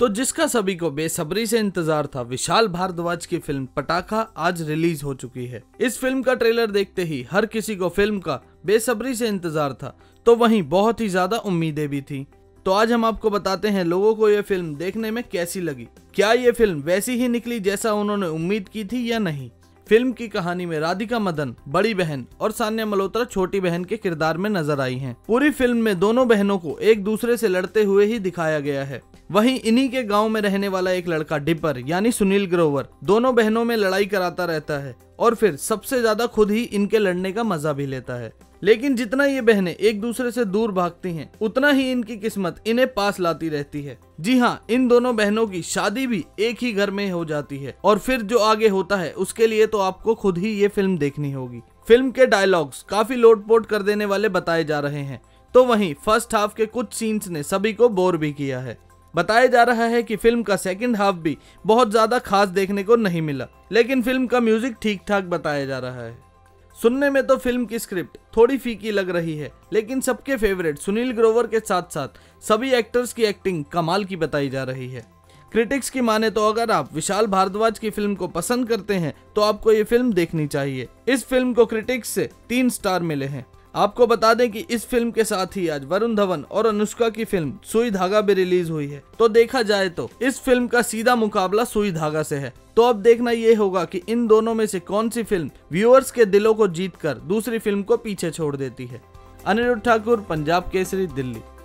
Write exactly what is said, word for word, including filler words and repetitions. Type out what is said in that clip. तो जिसका सभी को बेसब्री से इंतजार था, विशाल भारद्वाज की फिल्म पटाखा आज रिलीज हो चुकी है। इस फिल्म का ट्रेलर देखते ही हर किसी को फिल्म का बेसब्री से इंतजार था, तो वहीं बहुत ही ज्यादा उम्मीदें भी थी। तो आज हम आपको बताते हैं लोगों को यह फिल्म देखने में कैसी लगी, क्या ये फिल्म वैसी ही निकली जैसा उन्होंने उम्मीद की थी या नहीं। फिल्म की कहानी में राधिका मदन बड़ी बहन और सान्या मल्होत्रा छोटी बहन के किरदार में नजर आई हैं। पूरी फिल्म में दोनों बहनों को एक दूसरे से लड़ते हुए ही दिखाया गया है। वहीं इन्हीं के गांव में रहने वाला एक लड़का डिपर यानी सुनील ग्रोवर दोनों बहनों में लड़ाई कराता रहता है और फिर सबसे ज्यादा खुद ही इनके लड़ने का मजा भी लेता है। लेकिन जितना ये बहनें एक दूसरे से दूर भागती हैं, उतना ही इनकी किस्मत इन्हें पास लाती रहती है। जी हाँ, इन दोनों बहनों की शादी भी एक ही घर में हो जाती है और फिर जो आगे होता है उसके लिए तो आपको खुद ही ये फिल्म देखनी होगी। फिल्म के डायलॉग्स काफी लोटपोट कर देने वाले बताए जा रहे हैं, तो वहीं फर्स्ट हाफ के कुछ सीन्स ने सभी को बोर भी किया है। बताया जा रहा है कि फिल्म का सेकंड हाफ भी बहुत ज्यादा खास देखने को नहीं मिला, लेकिन फिल्म का म्यूजिक ठीक ठाक बताया जा रहा है। सुनने में तो फिल्म की स्क्रिप्ट थोड़ी फीकी लग रही है, लेकिन सबके फेवरेट सुनील ग्रोवर के साथ साथ सभी एक्टर्स की एक्टिंग कमाल की बताई जा रही है। क्रिटिक्स की माने तो अगर आप विशाल भारद्वाज की फिल्म को पसंद करते हैं तो आपको ये फिल्म देखनी चाहिए। इस फिल्म को क्रिटिक्स से तीन स्टार मिले हैं। आपको बता दें कि इस फिल्म के साथ ही आज वरुण धवन और अनुष्का की फिल्म सुई धागा भी रिलीज हुई है। तो देखा जाए तो इस फिल्म का सीधा मुकाबला सुई धागा से है। तो अब देखना ये होगा कि इन दोनों में से कौन सी फिल्म व्यूअर्स के दिलों को जीतकर दूसरी फिल्म को पीछे छोड़ देती है। अनिरुद्ध ठाकुर, पंजाब केसरी, दिल्ली।